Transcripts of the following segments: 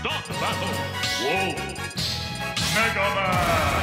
Stop the battle! Whoa! Megaman!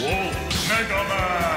Wolf Megaman!